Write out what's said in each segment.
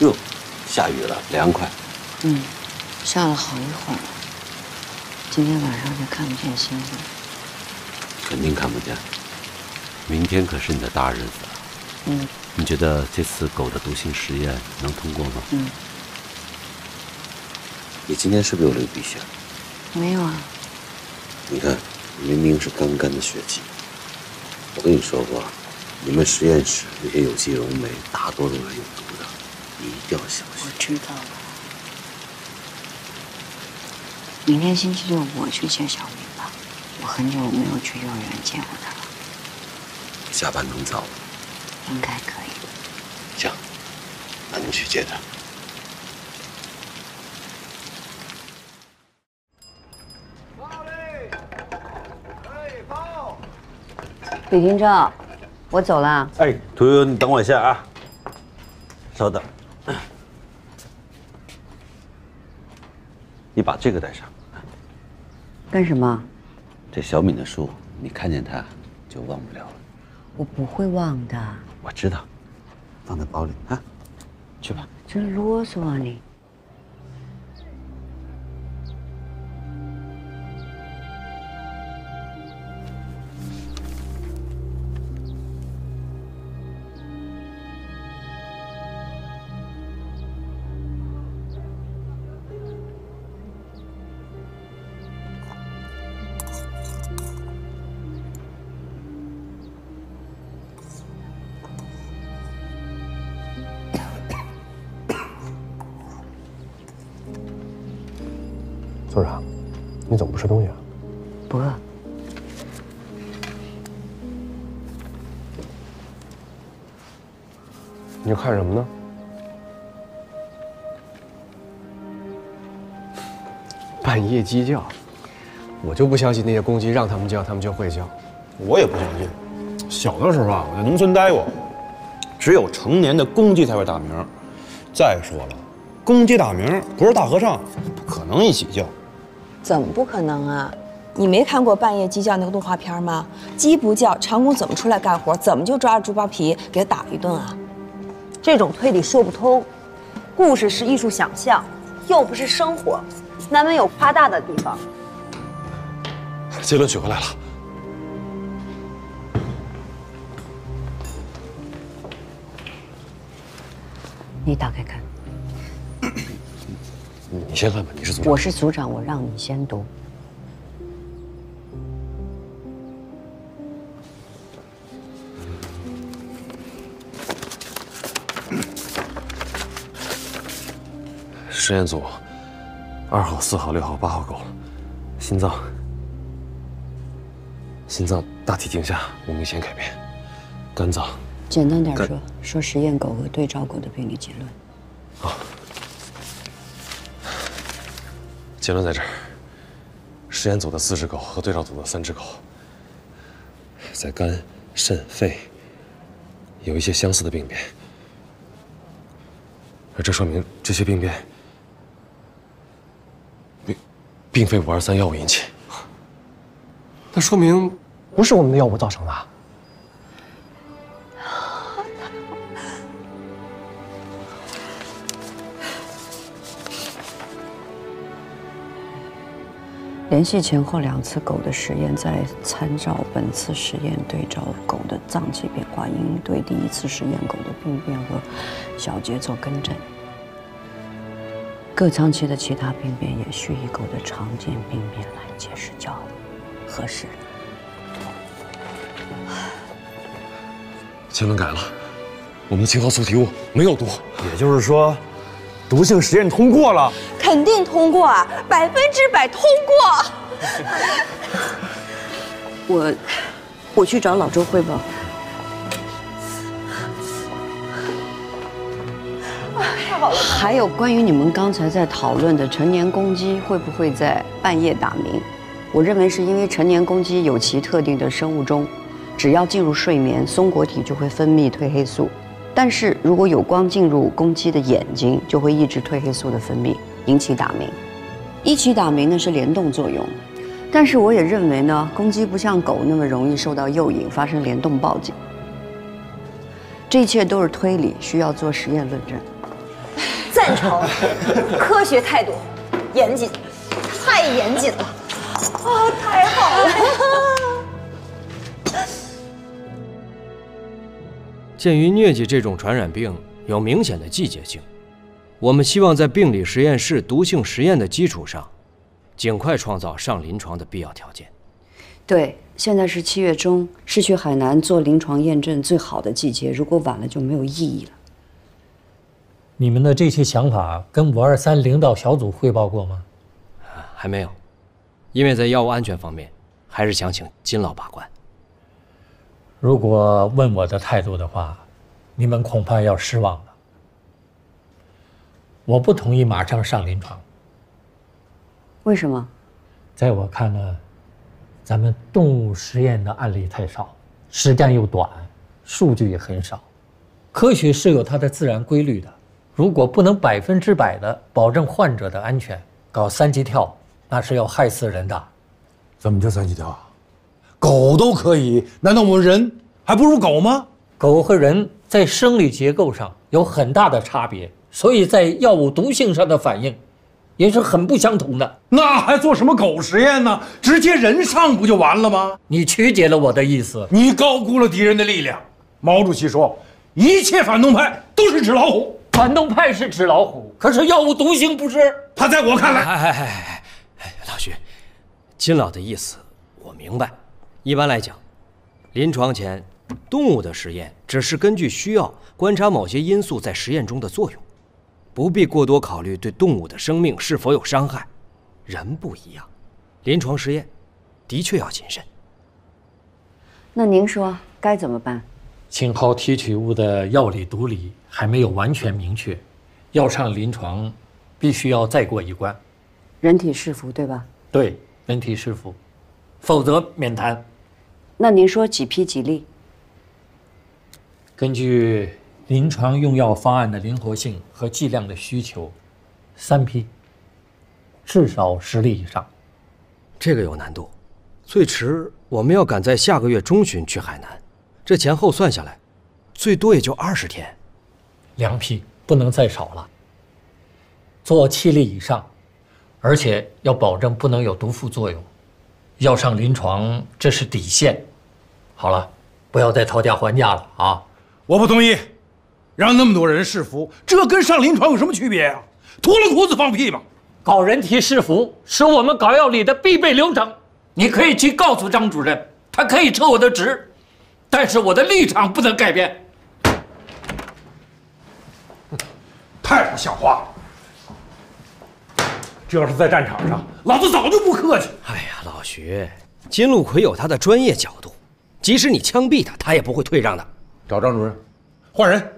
热，下雨了凉快。嗯，下了好一会儿了。今天晚上就看不见星星。肯定看不见。明天可是你的大日子。嗯。你觉得这次狗的毒性实验能通过吗？嗯。你今天是不是有流鼻血？没有啊。你看，明明是干干的血迹。我跟你说过。 你们实验室那些有机溶酶大多都是有毒的，你一定要小心。我知道了。明天星期六我去接小明吧，我很久没有去幼儿园见过他了。下班能早吗？应该可以。行，那你去接他。 李金钊，我走了。哎，屠呦呦，你等我一下啊，稍等。你把这个带上。干什么？这小敏的书，你看见她就忘不了了。我不会忘的。我知道，放在包里啊。去吧。真啰嗦啊你。 组长，你怎么不吃东西啊？不饿。你看什么呢？半夜鸡叫，我就不相信那些公鸡让他们叫，他们就会叫。我也不相信。小的时候啊，我在农村待过，只有成年的公鸡才会打鸣。再说了，公鸡打鸣不是大和尚，不可能一起叫。 怎么不可能啊！你没看过半夜鸡叫那个动画片吗？鸡不叫，长工怎么出来干活？怎么就抓着猪扒皮给他打一顿啊？这种推理说不通。故事是艺术想象，又不是生活，难免有夸大的地方。结论取回来了。你打开看。 你先看吧，你是组长。我是组长，我让你先读。实验组，2号、4号、6号、8号狗了，心脏大体镜下无明显改变，肝脏。简单点说，说实验狗和对照狗的病理结论。好。 结论在这儿。实验组的4只狗和对照组的3只狗，在肝、肾、肺有一些相似的病变，而这说明这些病变并非523药物引起。那说明不是我们的药物造成的。连续前后2次狗的实验，在参照本次实验对照狗的脏器变化，应对第1次实验狗的病变和小节做跟诊。各仓期的其他病变也需以狗的常见病变来解释较合适。结论改了，我们的氰化素体物没有毒，也就是说。 毒性实验通过了，肯定通过啊，100%通过。我去找老周汇报。太好了！还有关于你们刚才在讨论的成年公鸡会不会在半夜打鸣，我认为是因为成年公鸡有其特定的生物钟，只要进入睡眠，松果体就会分泌褪黑素。 但是如果有光进入公鸡的眼睛，就会抑制褪黑素的分泌，引起打鸣。一起打鸣呢是联动作用，但是我也认为呢，公鸡不像狗那么容易受到诱引，发生联动报警。这一切都是推理，需要做实验论证。赞成，科学态度，严谨，太严谨了，啊，太好了！鉴于疟疾这种传染病有明显的季节性，我们希望在病理实验室毒性实验的基础上，尽快创造上临床的必要条件。对，现在是7月中，是去海南做临床验证最好的季节，如果晚了就没有意义了。 你们的这些想法跟523领导小组汇报过吗？还没有，因为在药物安全方面，还是想请金老把关。如果问我的态度的话，你们恐怕要失望了。我不同意马上上临床。为什么？在我看呢，咱们动物实验的案例太少，时间又短，数据也很少。科学是有它的自然规律的。 如果不能100%的保证患者的安全，搞3级跳那是要害死人的。怎么叫3级跳啊？狗都可以，难道我们人还不如狗吗？狗和人在生理结构上有很大的差别，所以在药物毒性上的反应也是很不相同的。那还做什么狗实验呢？直接人上不就完了吗？你曲解了我的意思，你高估了敌人的力量。毛主席说，一切反动派都是纸老虎。 反动派是纸老虎，可是药物毒性不是。他在我看来，老徐，金老的意思我明白。一般来讲，临床前动物的实验只是根据需要观察某些因素在实验中的作用，不必过多考虑对动物的生命是否有伤害。人不一样，临床实验的确要谨慎。那您说该怎么办？ 青蒿提取物的药理毒理还没有完全明确，要上临床，必须要再过一关，人体试服对吧？对，人体试服，否则免谈。那您说几批几例？根据临床用药方案的灵活性和剂量的需求，3批，至少10例以上。这个有难度，最迟我们要赶在下个月中旬去海南。 这前后算下来，最多也就20天。2批，不能再少了。做7例以上，而且要保证不能有毒副作用。要上临床，这是底线。好了，不要再讨价还价了啊！我不同意，让那么多人试服，这跟上临床有什么区别呀？脱了裤子放屁嘛！搞人体试服是我们搞药理的必备流程。你可以去告诉张主任，他可以撤我的职。 但是我的立场不能改变，太不像话了！这要是在战场上，老子早就不客气。哎呀，老徐，金路奎有他的专业角度，即使你枪毙他，他也不会退让的。找张主任，换人。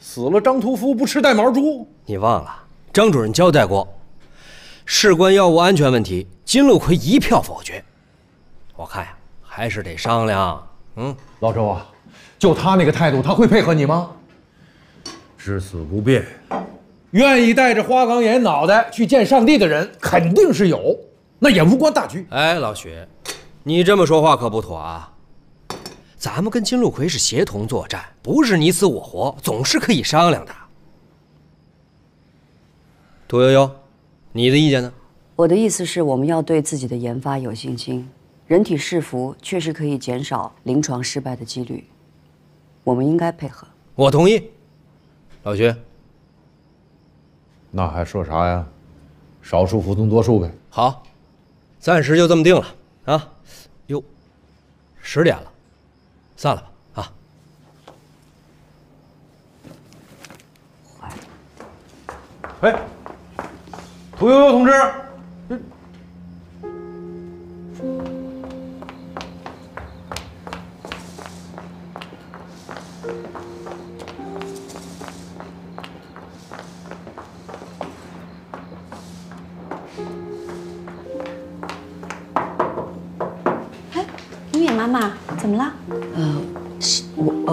死了张屠夫不吃带毛猪。你忘了张主任交代过，事关药物安全问题，金路奎一票否决。我看呀，还是得商量。 老周啊，就他那个态度，他会配合你吗？至死不变。愿意带着花岗岩脑袋去见上帝的人，肯定是有，那也无关大局。哎，老徐，你这么说话可不妥啊！咱们跟金路奎是协同作战，不是你死我活，总是可以商量的。屠呦呦，你的意见呢？我的意思是，我们要对自己的研发有信心。 人体试服确实可以减少临床失败的几率，我们应该配合。我同意，老徐。那还说啥呀？少数服从多数呗。好，暂时就这么定了啊！哟，10点了，散了吧啊！喂，屠呦呦同志。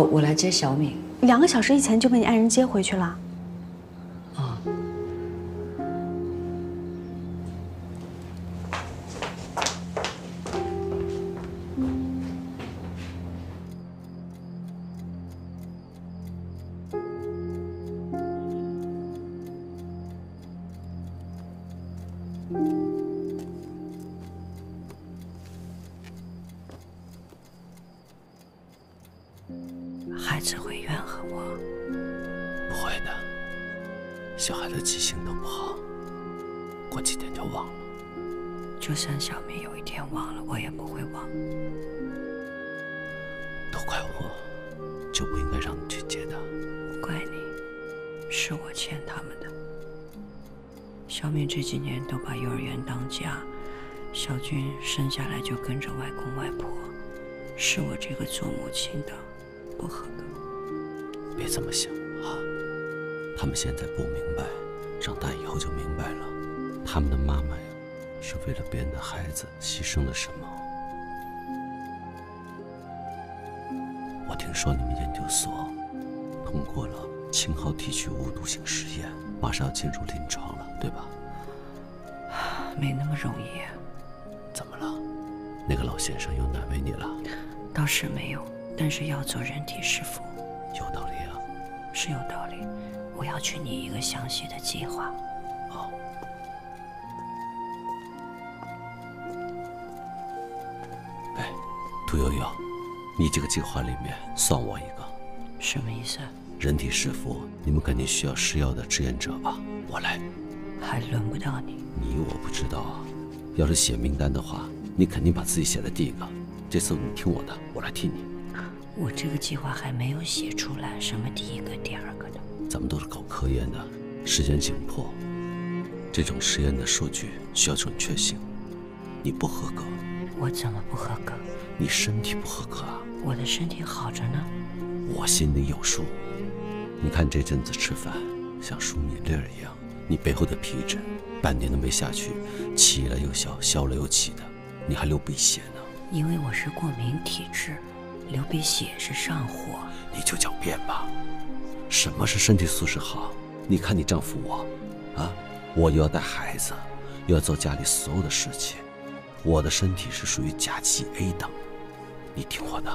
我来接小敏，2个小时以前就被你爱人接回去了。啊，孩只会怨恨我。不会的，小孩的记性都不好，过几天就忘了。就算小明有一天忘了，我也不会忘。都怪我，就不应该让你去接他。不怪你，是我欠他们的。小敏这几年都把幼儿园当家，小军生下来就跟着外公外婆，是我这个做母亲的不合格。别这么想啊，他们现在不明白，长大以后就明白了。他们的妈妈呀，是为了别人的孩子牺牲了什么？我听说你们研究所通过了青蒿提取物毒性实验，马上要进入临床了，对吧？没那么容易。怎么了？那个老先生又难为你了？倒是没有，但是要做人体试服。有道理啊。是有道理。我要去拟一个详细的计划。哦。哎，屠呦呦，你这个计划里面算我一个。什么意思？人体试服，你们肯定需要试药的志愿者吧？我来。还轮不到你。你我不知道啊。要是写名单的话，你肯定把自己写在第一个。这次你听我的，我来替你。我这个计划还没有写出来，什么第一个、第二个的。咱们都是搞科研的，时间紧迫，这种实验的数据需要准确性。你不合格。我怎么不合格？你身体不合格啊。我的身体好着呢。我心里有数。你看这阵子吃饭像数米粒儿一样，你背后的皮疹半年都没下去，起了又消，消了又起的，你还流鼻血呢。因为我是过敏体质，流鼻血是上火。你就狡辩吧。什么是身体素质好？你看你丈夫我啊，我又要带孩子，又要做家里所有的事情，我的身体是属于甲级 A 等。你听我的，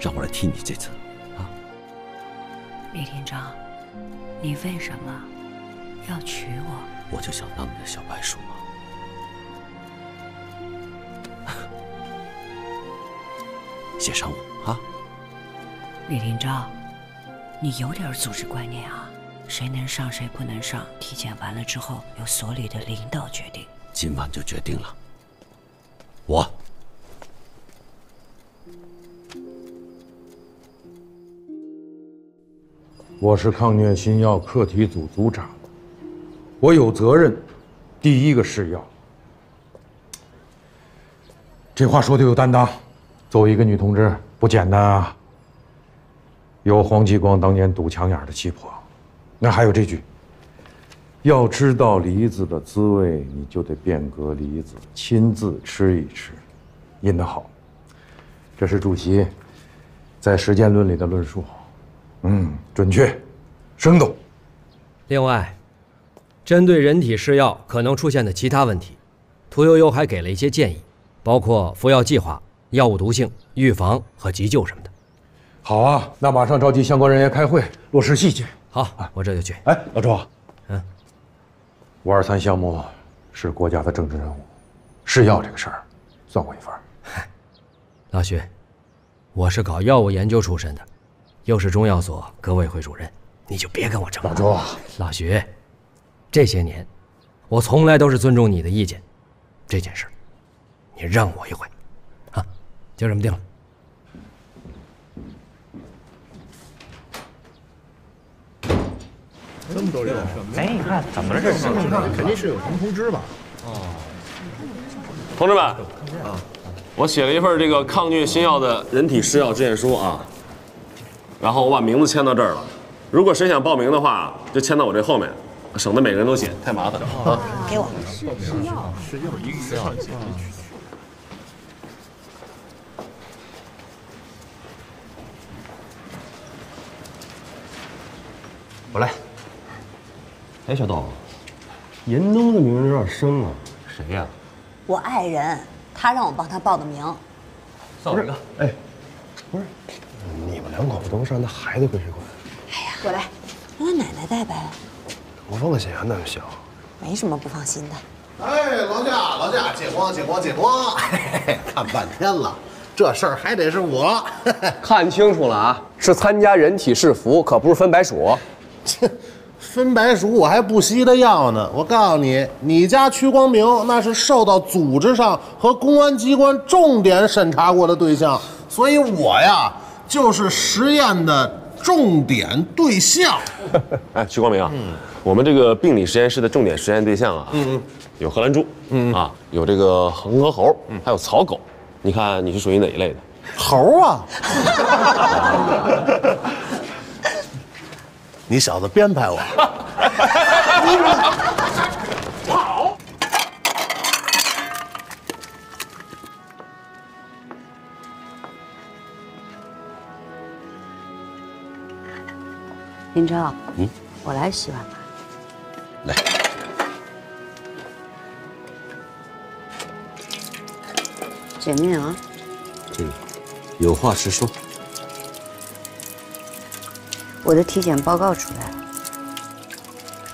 让我来替你这次。李厅长，你为什么要娶我？我就想当你的小白鼠嘛。写上我啊！李厅长，你有点组织观念啊！谁能上谁不能上，体检完了之后由所里的领导决定。今晚就决定了，我。我是抗疟新药课题组组长，我有责任第一个试药。这话说的有担当，作为一个女同志不简单啊。有黄继光当年堵墙眼的气魄，那还有这句：要知道梨子的滋味，你就得变革梨子，亲自吃一吃。引得好，这是主席在《实践论》里的论述。准确，生动。另外，针对人体试药可能出现的其他问题，屠呦呦还给了一些建议，包括服药计划、药物毒性预防和急救什么的。好啊，那马上召集相关人员开会，落实细节。好，我这就去。哎，老周，523项目是国家的政治任务，试药这个事儿，算我一份。老徐，我是搞药物研究出身的。又是中药所革委会主任，你就别跟我争了。老周，老徐，这些年我从来都是尊重你的意见，这件事你让我一回，啊，就这么定了。这么多人，哎，你看怎么了？这是肯定是有什么通知吧？哦，同志们，我写了一份这个抗疟新药的人体试药志愿书啊。然后我把名字签到这儿了，如果谁想报名的话，就签到我这后面，省得每个人都写，太麻烦了啊！给我是药，一个是药。我来。哎，小豆，严冬的名有点生啊，谁呀？我爱人，他让我帮他报的名。不是，哎，不是。你们两口子都上，那孩子归谁管？哎呀，我来，让我奶奶带呗。我放心啊，那就行。没什么不放心的。哎，老贾，借光，看半天了，这事儿还得是我。看清楚了啊，是参加人体试服，可不是分白薯。切，分白薯我还不惜的要呢。我告诉你，你家屈光明那是受到组织上和公安机关重点审查过的对象，所以我呀就是实验的重点对象。哎，屈光明啊，我们这个病理实验室的重点实验对象啊，有荷兰猪，啊，有这个恒河猴，还有草狗。 你看你是属于哪一类的？猴啊！你小子编排我！跑！林超，我来洗碗吧。来。 解面啊，有话实说。我的体检报告出来了，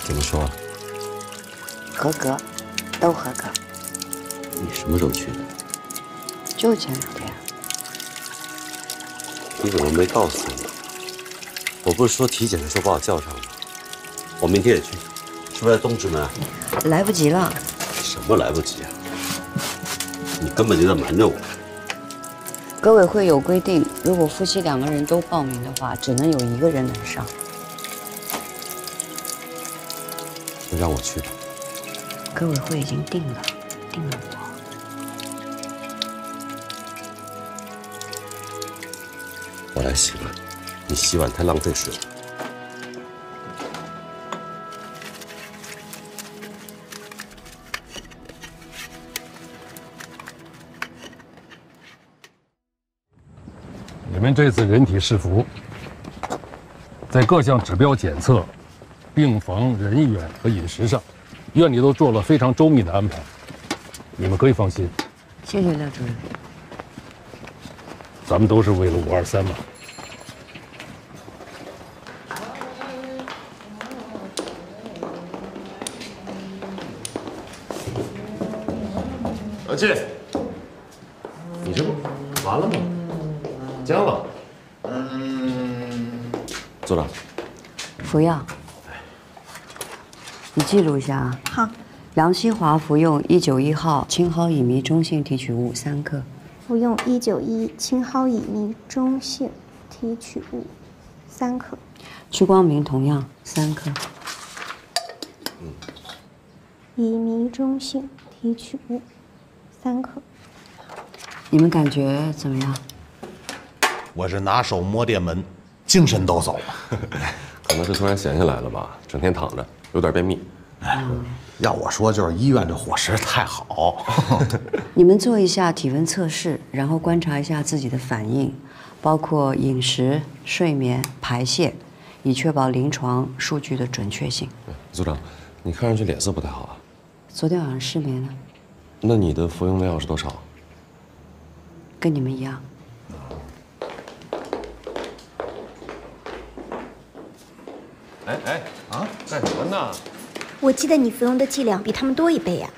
怎么说？合格，都合格。你什么时候去的？就前两天。你怎么没告诉我？我不是说体检的时候把我叫上了吗？我明天也去，是不是在东直门？来不及了。什么来不及啊？ 你根本就在瞒着我。革委会有规定，如果夫妻两个人都报名的话，只能有一个人能上。那让我去吧。革委会已经定了我。我来洗碗，你洗碗太浪费水了。我们这次人体试服，在各项指标检测、病房人员和饮食上，院里都做了非常周密的安排，你们可以放心。谢谢廖主任。咱们都是为了523嘛。老季，你这不完了吗？ 僵了，组长，服药，你记录一下啊。好，梁锡华服用191号氢蒿乙醚中性提取物3克，服用191氢蒿乙醚中性提取物3克，屈光明同样3克，乙醚中性提取物3克，你们感觉怎么样？ 我是拿手摸电门，精神抖擞，可能是突然闲下来了吧，整天躺着，有点便秘。要我说，就是医院这伙食太好。你们做一下体温测试，然后观察一下自己的反应，包括饮食、睡眠、排泄，以确保临床数据的准确性。组长，你看上去脸色不太好啊。昨天晚上失眠了。那你的服用量是多少？跟你们一样。 哎哎啊！干什么呢？我记得你服用的剂量比他们多一倍呀。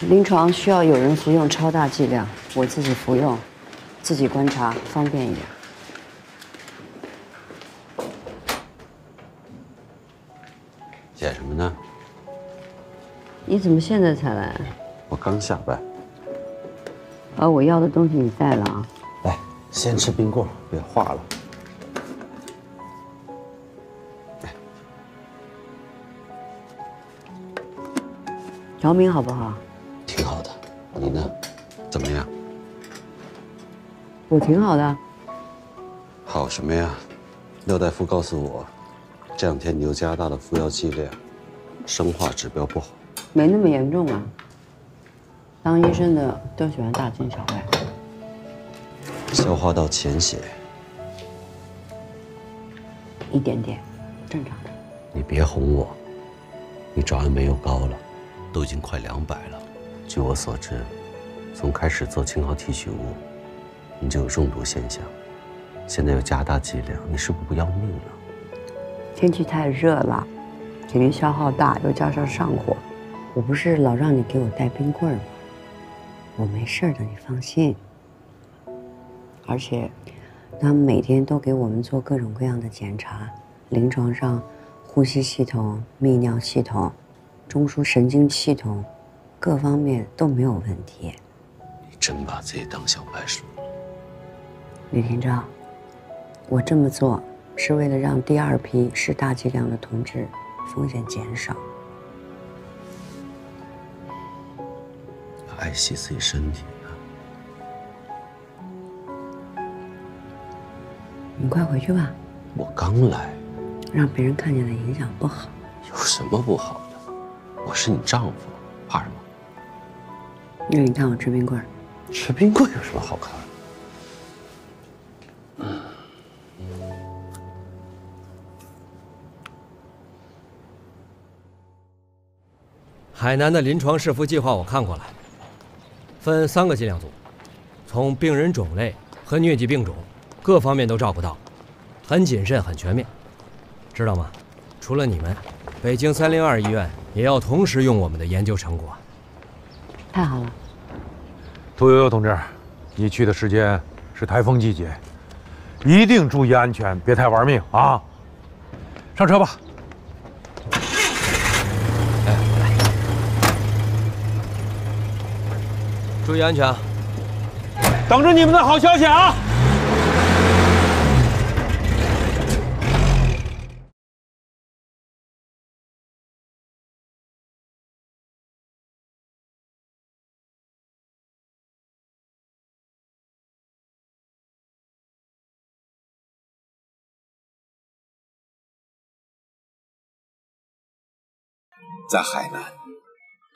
临床需要有人服用超大剂量，我自己服用，自己观察方便一点。写什么呢？你怎么现在才来啊？我刚下班。把我要的东西你带了啊。来，先吃冰棍，别化了。 姚明好不好？挺好的，你呢？怎么样？我挺好的。好什么呀？廖大夫告诉我，这两天你又加大了服药剂量，生化指标不好。没那么严重啊。当医生的都喜欢大惊小怪。消化道潜血。一点点，正常的。你别哄我，你找安梅又高了。 都已经快200了。据我所知，从开始做氢蒿提取物，你就有中毒现象。现在又加大剂量，你是不是不要命了？天气太热了，体力消耗大，又加上上火，我不是老让你给我带冰棍吗？我没事的，你放心。而且他们每天都给我们做各种各样的检查，临床上呼吸系统、泌尿系统、中枢神经系统各方面都没有问题。你真把自己当小白鼠。李天照，我这么做是为了让第二批试大剂量的同志风险减少。 爱惜自己身体啊！你快回去吧。我刚来，让别人看见了影响不好。有什么不好的？我是你丈夫，怕什么？那你看我吃冰棍儿。吃冰棍有什么好看的？海南的临床试服计划我看过了。 分三个剂量组，从病人种类和疟疾病种各方面都照顾到，很谨慎，很全面，知道吗？除了你们，北京302医院也要同时用我们的研究成果。太好了，屠呦呦同志，你去的时间是台风季节，一定注意安全，别太玩命啊！上车吧。 注意安全啊！等着你们的好消息啊！在海南，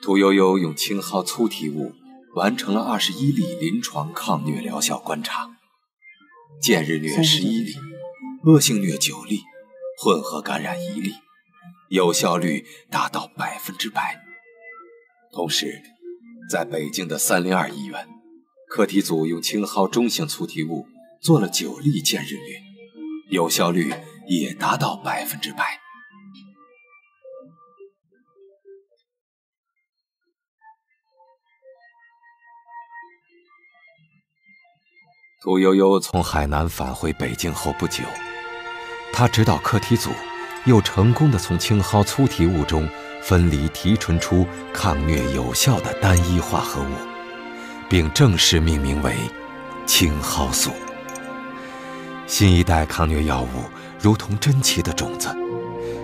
屠呦呦用青蒿粗体物。 完成了21例临床抗疟疗效观察，间日疟11例，恶性疟9例，混合感染1例，有效率达到100%。同时，在北京的302医院，课题组用青蒿中性粗体物做了9例间日疟，有效率也达到100%。 屠呦呦从海南返回北京后不久，她指导课题组又成功地从青蒿粗体物中分离提纯出抗疟有效的单一化合物，并正式命名为青蒿素。新一代抗疟药物如同珍奇的种子，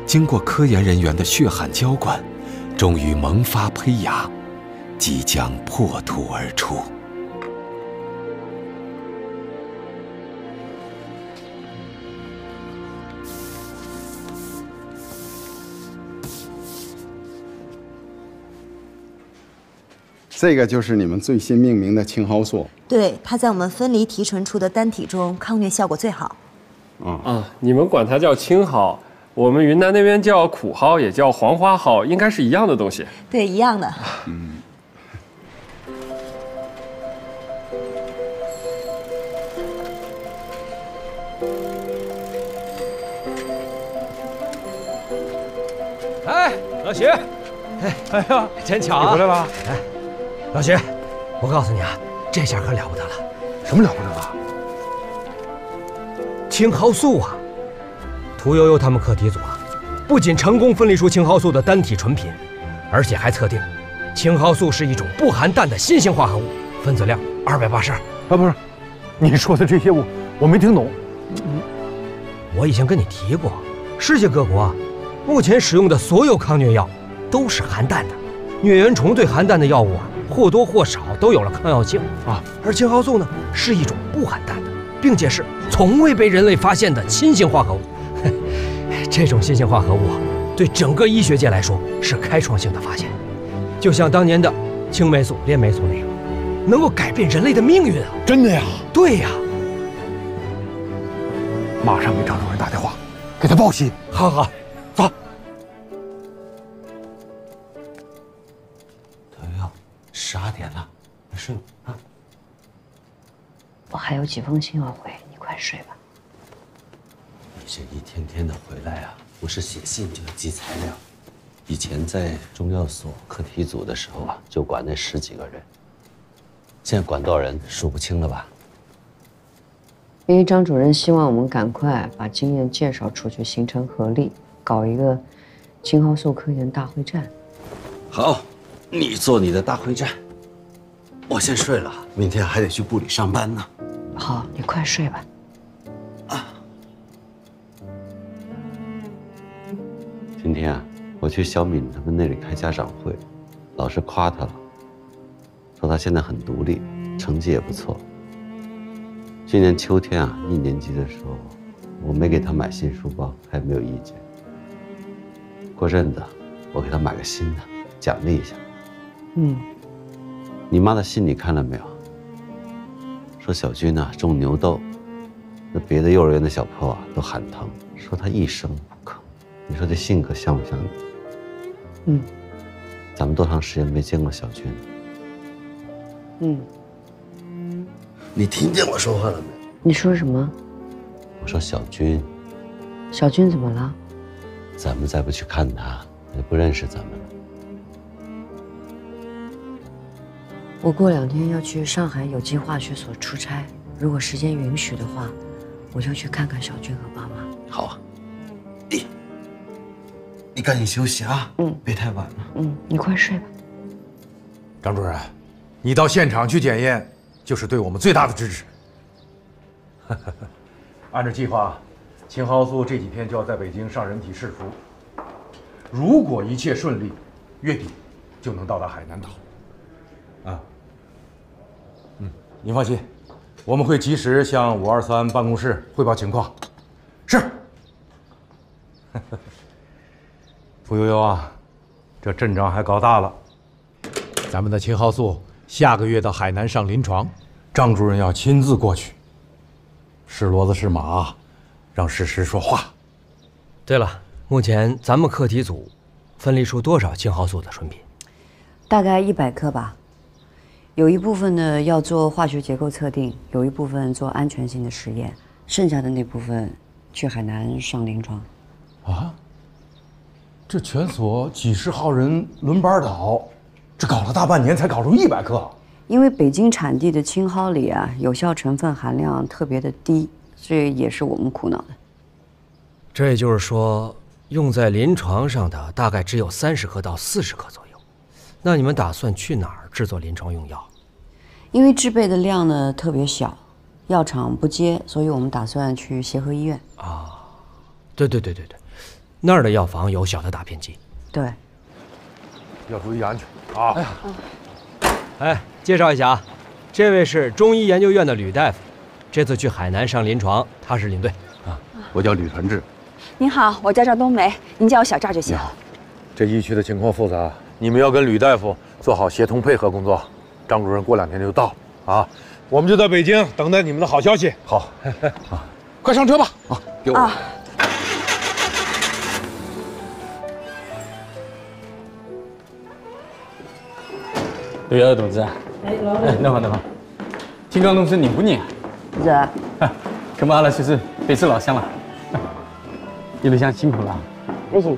经过科研人员的血汗浇灌，终于萌发胚芽，即将破土而出。 这个就是你们最新命名的青蒿素，对，它在我们分离提纯出的单体中抗疟效果最好。你们管它叫青蒿，我们云南那边叫苦蒿，也叫黄花蒿，应该是一样的东西。对，一样的。嗯。哎，老徐，哎呀，真巧啊！你回来了。哎。 老徐，我告诉你啊，这下可了不得了！什么了不得了？青蒿素啊！屠呦呦他们课题组啊，不仅成功分离出青蒿素的单体纯品，而且还测定青蒿素是一种不含氮的新型化合物，分子量282。啊，不是，你说的这些我没听懂。我以前跟你提过，世界各国啊，目前使用的所有抗疟药都是含氮的，疟原虫对含氮的药物啊。 或多或少都有了抗药性啊，而青蒿素呢是一种不含氮的，并且是从未被人类发现的新型化合物。这种新型化合物对整个医学界来说是开创性的发现，就像当年的青霉素、链霉素那样，能够改变人类的命运啊！真的呀？对呀。马上给张主任打电话，给他报喜。好好，走。 10点了，你睡吧啊！我还有几封信要回，你快睡吧。你这一天天的回来啊，不是写信就是寄材料。以前在中药所课题组的时候啊，就管那10几个人，现在管多少人数不清了吧？因为张主任希望我们赶快把经验介绍出去，形成合力，搞一个青蒿素科研大会战。好，你做你的大会战，我先睡了，明天还得去部里上班呢。好，你快睡吧。啊，今天啊，我去小敏他们那里开家长会，老师夸她了，说她现在很独立，成绩也不错。 去年秋天啊，一年级的时候，我没给他买新书包，他也没有意见。过阵子，我给他买个新的，奖励一下。嗯，你妈的信你看了没有？说小军呢种牛痘，那别的幼儿园的小朋友啊都喊疼，说他一声不吭。你说这性格像不像你？嗯，咱们多长时间没见过小军了？嗯。 你听见我说话了没？你说什么？我说小军。小军怎么了？咱们再不去看他，他就不认识咱们了。我过2天要去上海有机化学所出差，如果时间允许的话，我就去看看小军和爸妈。好啊，你赶紧休息啊，别太晚了。你快睡吧。张主任，你到现场去检验。 就是对我们最大的支持。按照计划，青蒿素这几天就要在北京上人体试服。如果一切顺利，月底就能到达海南岛。啊，您放心，我们会及时向523办公室汇报情况。是。屠呦呦啊，这阵仗还搞大了，咱们的青蒿素。 下个月到海南上临床，张主任要亲自过去。是骡子是马，让事实说话。对了，目前咱们课题组分离出多少青蒿素的纯品？大概100克吧。有一部分呢要做化学结构测定，有一部分做安全性的实验，剩下的那部分去海南上临床。啊，这全所几十号人轮班倒。 这搞了大半年才搞出100克，因为北京产地的青蒿里啊，有效成分含量特别的低，这也是我们苦恼的。这也就是说，用在临床上的大概只有30克到40克左右。那你们打算去哪儿制作临床用药？因为制备的量呢特别小，药厂不接，所以我们打算去协和医院。啊，对，那儿的药房有小的打片机。对。 要注意安全啊！哎，介绍一下啊，这位是中医研究院的吕大夫，这次去海南上临床，他是领队啊。我叫吕传志。您好，我叫赵冬梅，您叫我小赵就行。你好，这疫区的情况复杂，你们要跟吕大夫做好协同配合工作。张主任过2天就到啊，我们就在北京等待你们的好消息。好，快上车吧！啊，给我。 对呀，董事。哎，那好那好。听讲侬是宁波人啊？是啊。搿么阿拉就是彼此老乡了。一路上辛苦了。不行。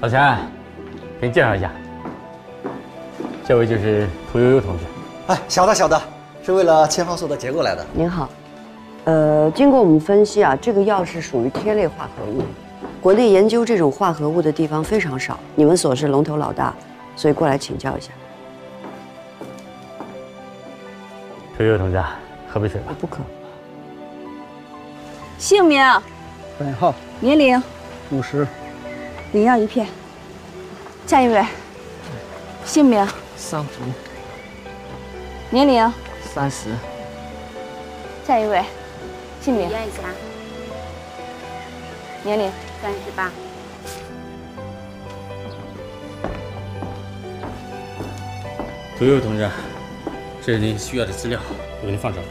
老乡，给你介绍一下，这位就是屠呦呦同志。哎，晓得，是为了青蒿素的结构来的。您好。经过我们分析啊，这个药是属于萜类化合物。 国内研究这种化合物的地方非常少，你们所是龙头老大，所以过来请教一下。屠呦呦同志，喝杯水吧。不渴。姓名：本浩。年龄：50。领药一片。下一位。姓名：桑竹。年龄：30。下一位。姓名：叶霞。年龄。 38。屠呦呦同志，这是您需要的资料，我给您放这儿。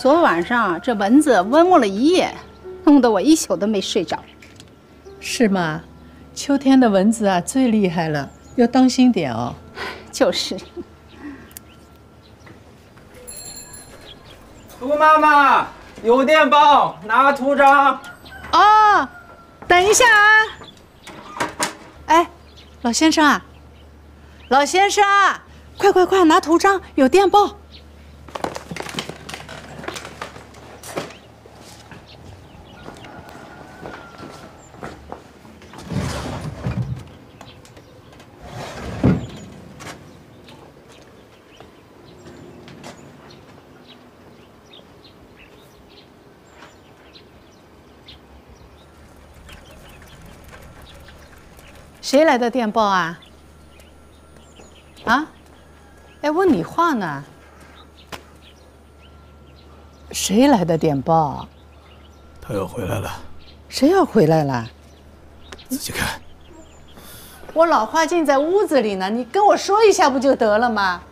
昨晚上这蚊子嗡嗡了1夜。 弄得我一宿都没睡着，是吗？秋天的蚊子啊，最厉害了，要当心点哦。就是。妈妈，有电报，拿图章。哦，等一下啊！哎，老先生啊，老先生啊，快快快，拿图章，有电报。 谁来的电报啊？啊？哎，问你话呢。谁来的电报？他要回来了。谁要回来了？自己看。我老花镜在屋子里呢，你跟我说一下不就得了吗？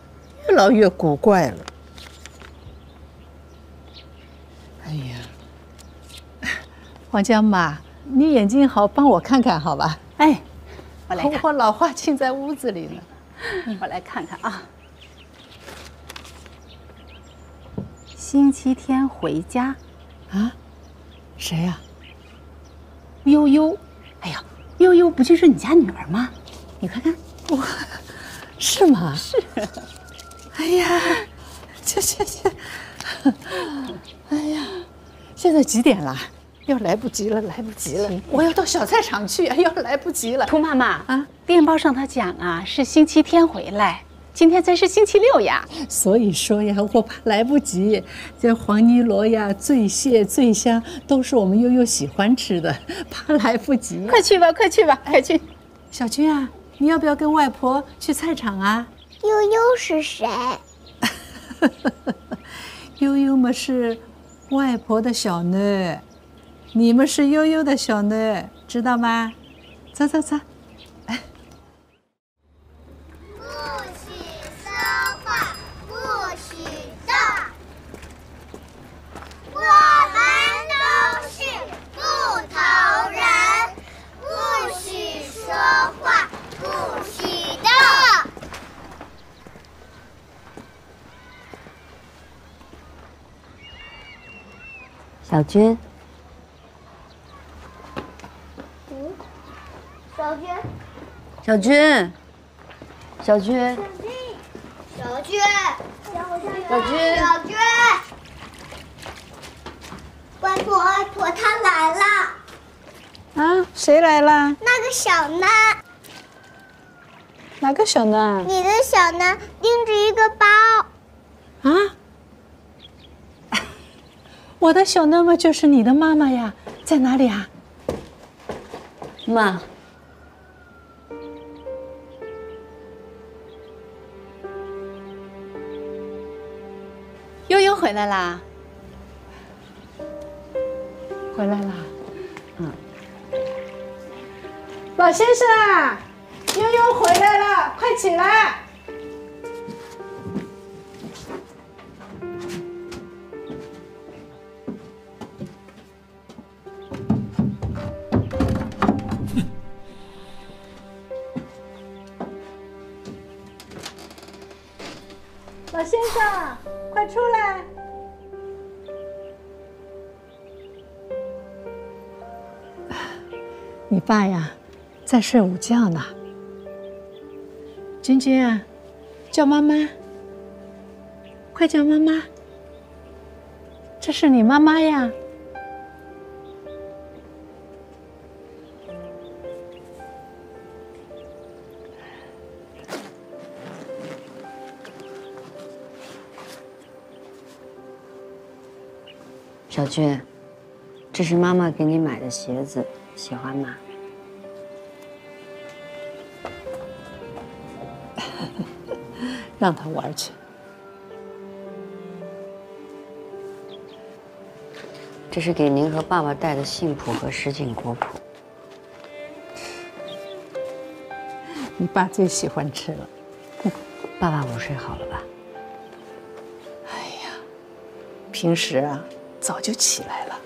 越老越古怪了。哎呀，黄江妈，你眼睛好，帮我看看好吧？哎。 我来看，我老花镜在屋子里呢，我来看看啊。星期天回家，啊？谁呀？悠悠，哎呀，悠悠不就是你家女儿吗？你快看，哇，是吗？是。哎呀，这，哎呀，现在几点了？ 要来不及了，来不及了！我要到小菜场去，要来不及了。涂妈妈啊，电报上他讲啊，是星期天回来，今天真是星期六呀。所以说呀，我怕来不及。这黄泥螺呀、醉蟹、醉虾都是我们悠悠喜欢吃的，怕来不及。快去吧，快去吧，快去！小军啊，你要不要跟外婆去菜场啊？悠悠是谁？悠悠嘛是外婆的小女。 你们是悠悠的小妞，知道吗？走走走，哎。不许说话，不许动，我们都是不同人，不许说话，不许动。 小军。 小军，外婆，她来了。啊，谁来了？那个小男。哪个小男？你的小男拎着一个包。啊？我的小男嘛，就是你的妈妈呀，在哪里啊？妈。 悠悠回来啦！回来啦！嗯，老先生啊，悠悠回来了，快起来！老先生。 快出来！你爸呀，在睡午觉呢。君君啊，叫妈妈，快叫妈妈！这是你妈妈呀。小军，这是妈妈给你买的鞋子，喜欢吗？让他玩去。这是给您和爸爸带的杏脯和什锦果脯，你爸最喜欢吃了。爸爸午睡好了吧？哎呀，平时啊。 早就起来了。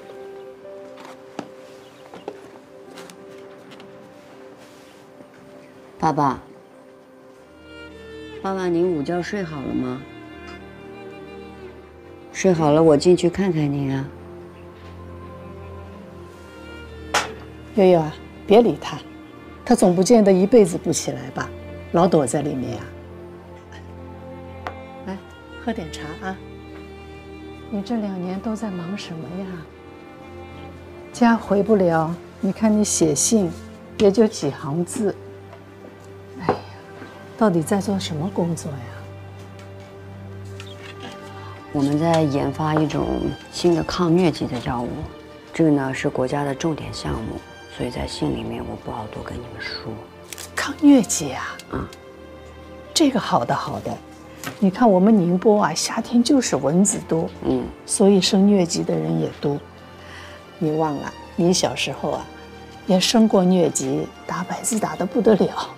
爸爸，爸爸，您午觉睡好了吗？睡好了，我进去看看你啊。悠悠啊，别理他，他总不见得一辈子不起来吧？老躲在里面啊。来，喝点茶啊。你这2年都在忙什么呀？家回不了，你看你写信，也就几行字。哎呀，到底在做什么工作呀？ 我们在研发一种新的抗疟疾的药物，这个呢是国家的重点项目，所以在信里面我不好多跟你们说。抗疟疾啊，这个好的。你看我们宁波啊，夏天就是蚊子多，所以生疟疾的人也多。你忘了，你小时候啊，也生过疟疾，打百字打得不得了，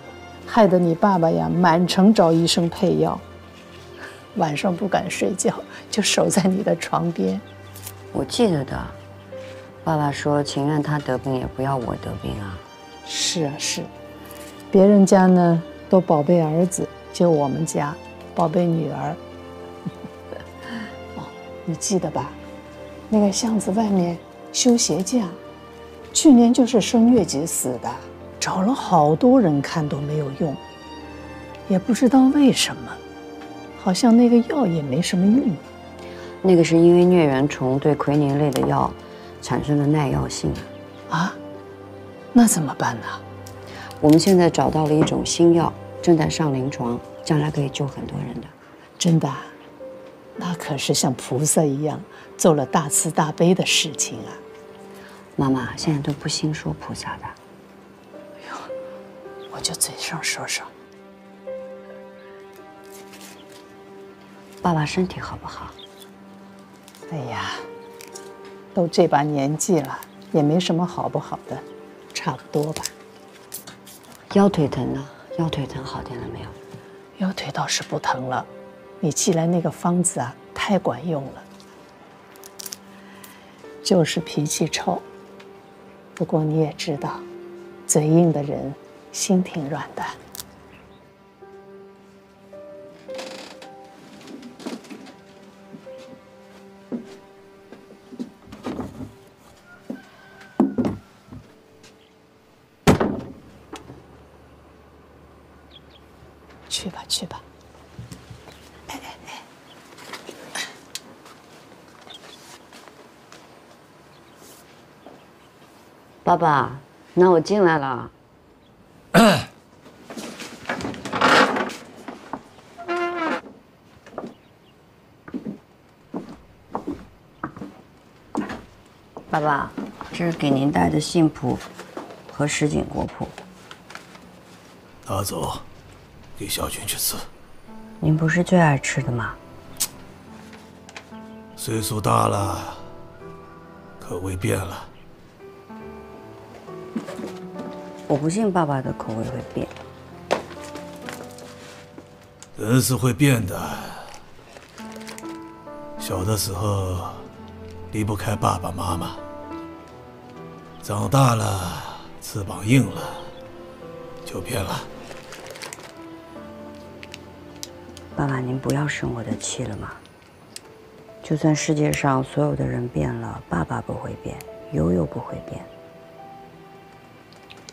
害得你爸爸呀满城找医生配药。 晚上不敢睡觉，就守在你的床边。我记得的，爸爸说：“情愿他得病，也不要我得病啊。”是啊，是。别人家呢都宝贝儿子，就我们家宝贝女儿。哦，你记得吧？那个巷子外面修鞋匠，去年就是生疟疾死的，找了好多人看都没有用，也不知道为什么。 好像那个药也没什么用，那个是因为疟原虫对奎宁类的药产生了耐药性。啊，那怎么办呢？我们现在找到了一种新药，正在上临床，将来可以救很多人的。真的？那可是像菩萨一样做了大慈大悲的事情啊！妈妈现在都不兴说菩萨的。哎呦，我就嘴上说说。 爸爸身体好不好？哎呀，都这把年纪了，也没什么好不好的，差不多吧。腰腿疼呢？腰腿疼好点了没有？腰腿倒是不疼了，你寄来那个方子啊，太管用了。就是脾气臭，不过你也知道，嘴硬的人心挺软的。 去吧，哎，爸爸，那我进来了。爸爸，这是给您带的信谱和什锦果谱，拿走。 给小军去吃，您不是最爱吃的吗？岁数大了，口味变了。我不信爸爸的口味会变。人是会变的。小的时候离不开爸爸妈妈，长大了翅膀硬了，就变了。 爸爸，您不要生我的气了嘛！就算世界上所有的人变了，爸爸不会变，悠悠不会变。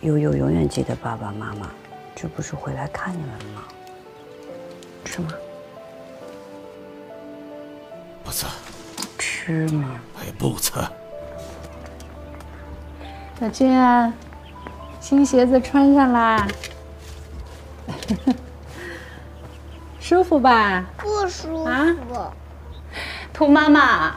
悠悠永远记得爸爸妈妈，这不是回来看你们了吗？吃吗？不吃。吃吗？哎，不吃。小军啊，新鞋子穿上啦！舒服吧？不舒服。啊、兔妈妈，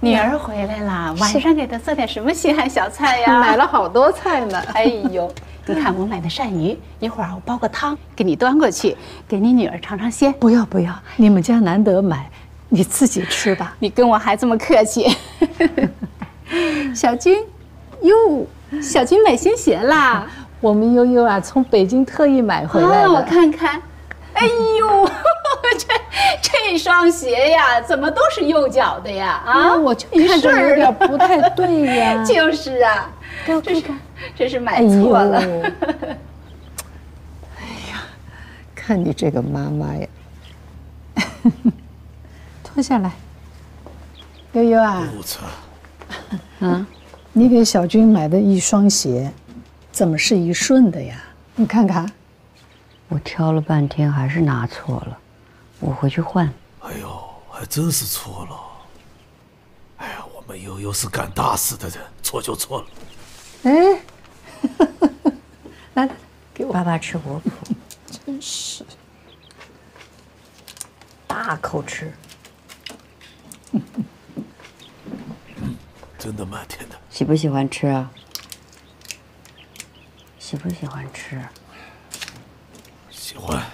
女儿回来了，晚上给她做点什么稀罕小菜呀？买了好多菜呢。哎呦，你看我买的鳝鱼，一会儿我煲个汤给你端过去，给你女儿尝尝鲜。不要，你们家难得买，你自己吃吧。你跟我还这么客气。小军，哟，小军买新鞋啦！我们悠悠啊，从北京特意买回来的。我看看。 哎呦，这双鞋呀，怎么都是右脚的呀？啊，我就看着有点不太对呀。就是啊，给我看看，这是买错了。哎呀，看你这个妈妈呀！兔脱下来。悠悠啊，我操！啊，你给小军买的一双鞋，怎么是一顺的呀？你看看，我挑了半天还是拿错了，我回去换。哎呦，还真是错了。哎呀，我们悠悠是干大事的人，错就错了。哎，来，给我。爸爸吃果脯，真是。 大口吃，真的蛮甜的。喜不喜欢吃啊？喜不喜欢吃？喜欢。